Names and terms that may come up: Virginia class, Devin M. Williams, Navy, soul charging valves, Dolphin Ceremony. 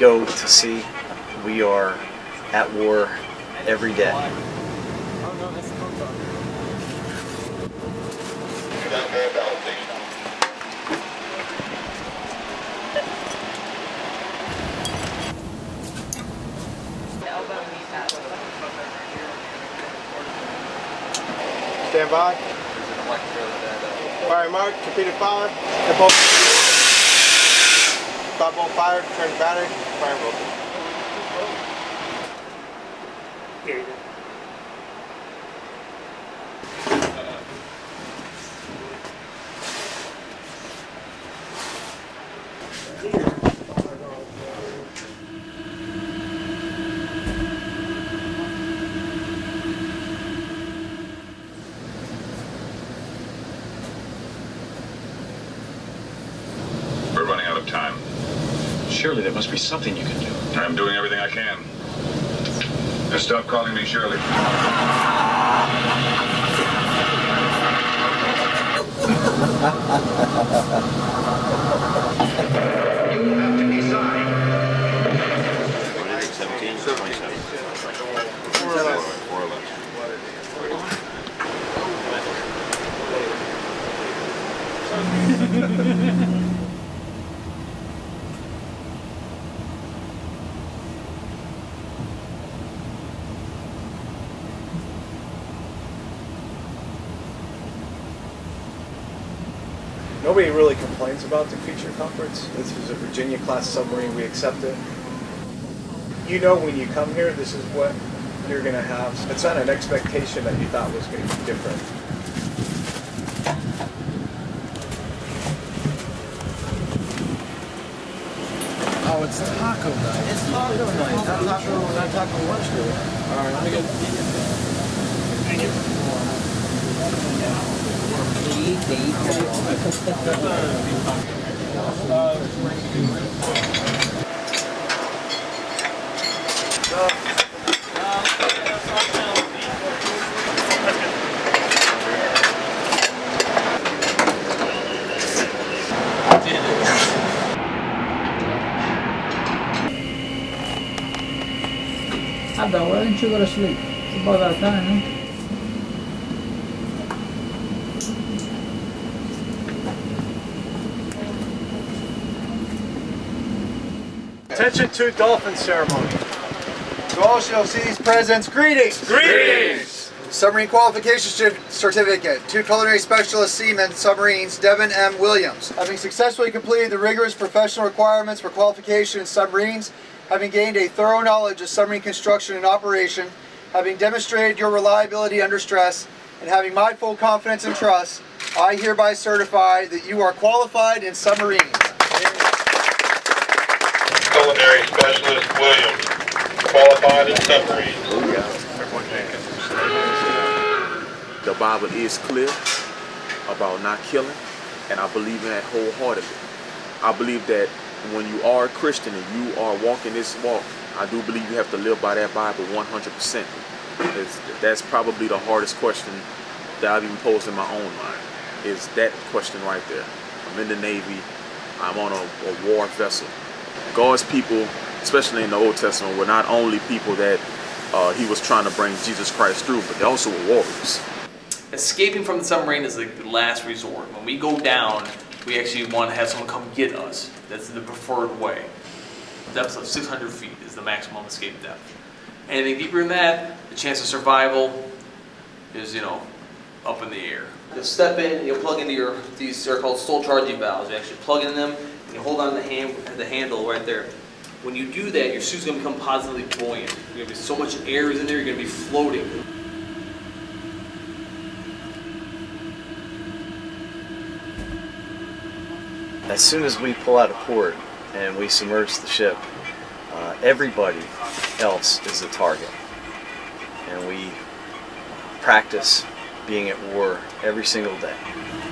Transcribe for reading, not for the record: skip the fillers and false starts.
go to see, we are at war every day. Stand by. Fire mark, computer fired. Fireball fired, turn battery, fireball. Here you go. We're running out of time. Surely there must be something you can do. I'm doing everything I can. Just stop calling me Shirley. You have to decide. 17, 27. 4 11. Nobody really complains about the creature comforts. This is a Virginia class submarine, we accept it. You know when you come here, this is what you're going to have. It's not an expectation that you thought was going to be different. Oh, it's taco night. It's taco night. Not taco lunch, dude. All right, let me go. Thank you. Abba, why didn't you go to sleep? It's about that time, huh? Attention to Dolphin Ceremony. To all shall see these presents, greetings! Greetings! Submarine Qualification Certificate, 2 Culinary Specialist Seamen Submarines, Devin M. Williams. Having successfully completed the rigorous professional requirements for qualification in submarines, having gained a thorough knowledge of submarine construction and operation, having demonstrated your reliability under stress, and having my full confidence and trust, I hereby certify that you are qualified in submarines. Culinary Specialist Williams, qualified in submarines. Oh, yeah. The Bible is clear about not killing, and I believe in that wholeheartedly. I believe that when you are a Christian and you are walking this walk, I do believe you have to live by that Bible 100%. That's probably the hardest question that I've even posed in my own mind, is that question right there. I'm in the Navy, I'm on a war vessel. God's people, especially in the Old Testament, were not only people that he was trying to bring Jesus Christ through, but they also were warriors. Escaping from the submarine is the last resort. When we go down, we actually want to have someone come get us. That's the preferred way. Depths of 600 feet is the maximum escape depth. Anything deeper than that, the chance of survival is, you know, up in the air. You'll step in, you'll plug into your, these are called soul charging valves. You actually plug in them. You hold on to the handle right there. When you do that, your suit's going to become positively buoyant. You're going to be so much air is in there, you're going to be floating. As soon as we pull out of port and we submerge the ship, everybody else is the target. And we practice being at war every single day.